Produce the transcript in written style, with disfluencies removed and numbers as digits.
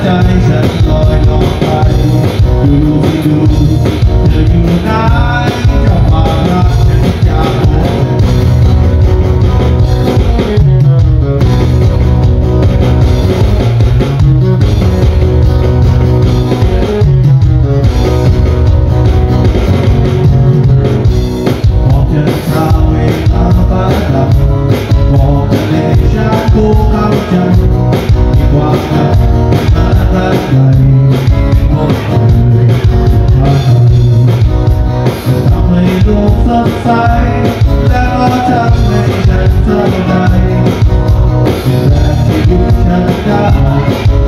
That you can die.